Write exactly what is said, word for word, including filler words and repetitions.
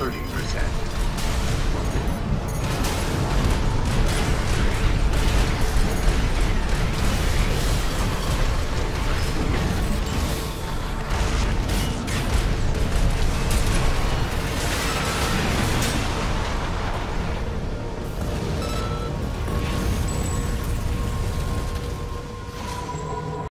thirty percent.